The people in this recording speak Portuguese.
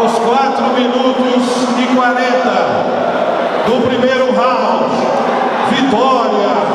aos 4 minutos e 40 do primeiro round, vitória